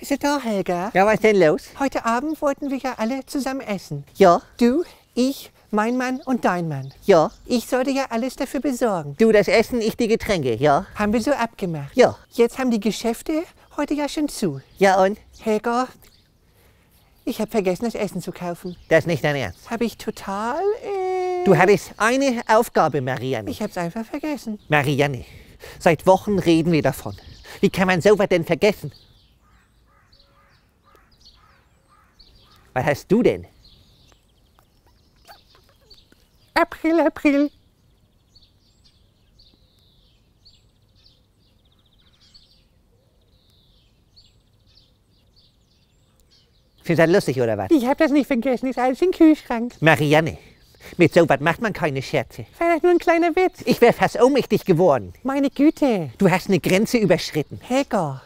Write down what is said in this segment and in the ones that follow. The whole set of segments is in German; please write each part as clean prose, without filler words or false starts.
Bist du da, Helga? Ja, was ist denn los? Heute Abend wollten wir ja alle zusammen essen. Ja. Du, ich, mein Mann und dein Mann. Ja. Ich sollte ja alles dafür besorgen. Du das Essen, ich die Getränke, ja. Haben wir so abgemacht. Ja. Jetzt haben die Geschäfte heute ja schon zu. Ja und? Helga, ich habe vergessen, das Essen zu kaufen. Das ist nicht dein Ernst. Habe ich total... Du hattest eine Aufgabe, Marianne. Ich habe es einfach vergessen. Marianne, seit Wochen reden wir davon. Wie kann man sowas denn vergessen? Was hast du denn? April, April. Findest du das lustig oder was? Ich habe das nicht vergessen, ist alles im Kühlschrank. Marianne, mit so was macht man keine Scherze. Vielleicht nur ein kleiner Witz. Ich wäre fast ohnmächtig geworden. Meine Güte. Du hast eine Grenze überschritten. Helga,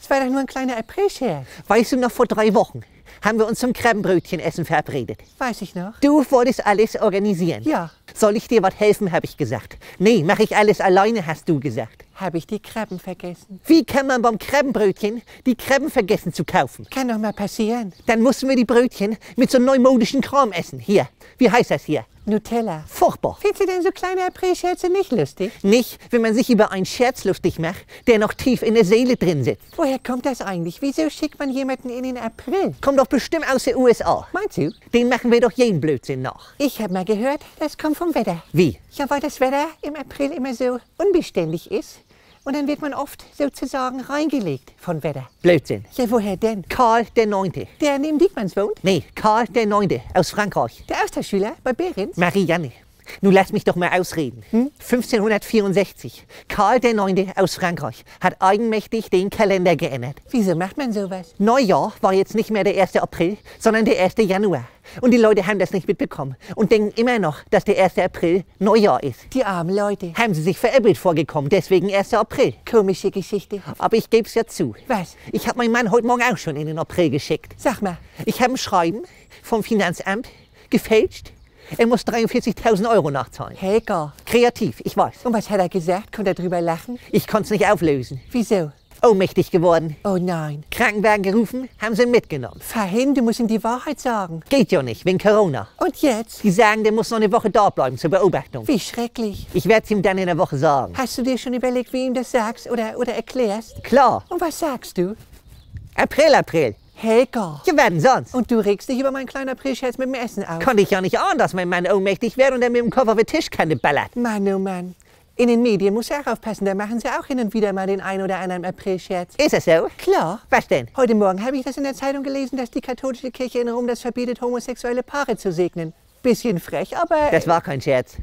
es war doch nur ein kleiner April-Scherz. Weißt du noch, vor 3 Wochen haben wir uns zum Krabbenbrötchenessen verabredet. Weiß ich noch. Du wolltest alles organisieren. Ja. Soll ich dir was helfen, habe ich gesagt. Nee, mache ich alles alleine, hast du gesagt. Habe ich die Krabben vergessen. Wie kann man beim Krabbenbrötchen die Krabben vergessen zu kaufen? Kann doch mal passieren. Dann mussten wir die Brötchen mit so neumodischen Kram essen. Hier, wie heißt das hier? Nutella. Furchtbar. Findest du denn so kleine April-Scherze nicht lustig? Nicht, wenn man sich über einen Scherz lustig macht, der noch tief in der Seele drin sitzt. Woher kommt das eigentlich? Wieso schickt man jemanden in den April? Kommt doch bestimmt aus den USA. Meinst du? Den machen wir doch jeden Blödsinn nach. Ich habe mal gehört, das kommt vom Wetter. Wie? Ja, weil das Wetter im April immer so unbeständig ist. Und dann wird man oft sozusagen reingelegt von Wetter. Blödsinn. Ja, woher denn? Karl der IX. Der neben Diekmanns wohnt? Nee, Karl der IX aus Frankreich. Der Austauschschüler bei Behrens? Marianne, nun lass mich doch mal ausreden. 1564, Karl der IX aus Frankreich hat eigenmächtig den Kalender geändert. Wieso macht man sowas? Neujahr war jetzt nicht mehr der 1. April, sondern der 1. Januar. Und die Leute haben das nicht mitbekommen und denken immer noch, dass der 1. April Neujahr ist. Die armen Leute. Haben sie sich veräppelt vorgekommen, deswegen 1. April. Komische Geschichte. Aber ich gebe es ja zu. Was? Ich habe meinen Mann heute Morgen auch schon in den April geschickt. Sag mal. Ich habe ein Schreiben vom Finanzamt gefälscht. Er muss 43.000 € nachzahlen. Helga. Kreativ, ich weiß. Und was hat er gesagt? Konnte er drüber lachen? Ich konnte es nicht auflösen. Wieso? Ohnmächtig geworden. Oh nein. Krankenwagen gerufen, haben sie ihn mitgenommen. Fahr hin, du musst ihm die Wahrheit sagen. Geht ja nicht, wegen Corona. Und jetzt? Die sagen, der muss noch eine Woche da bleiben zur Beobachtung. Wie schrecklich. Ich werde es ihm dann in der Woche sagen. Hast du dir schon überlegt, wie ihm das sagst oder erklärst? Klar. Und was sagst du? April, April. Helga. Ja, wer denn sonst? Und du regst dich über meinen kleinen April-Scherz mit dem Essen auf. Konnte ich ja nicht ahnen, dass mein Mann ohnmächtig wird und er mit dem Kopf auf die Tischkante ballert. Mann, oh Mann. In den Medien muss er auch aufpassen, da machen sie auch hin und wieder mal den ein oder anderen April-Scherz. Ist das so? Klar. Was denn? Heute Morgen habe ich das in der Zeitung gelesen, dass die katholische Kirche in Rom das verbietet, homosexuelle Paare zu segnen. Bisschen frech, aber... Das war kein Scherz.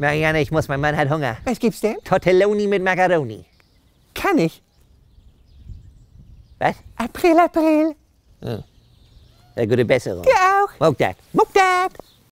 Marianne, ich muss, mein Mann hat Hunger. Was gibt's denn? Tortelloni mit Macaroni. Kann ich? Was? April, April. Hm. Eine gute Besserung. Ja auch. Mugdad. Mugdad.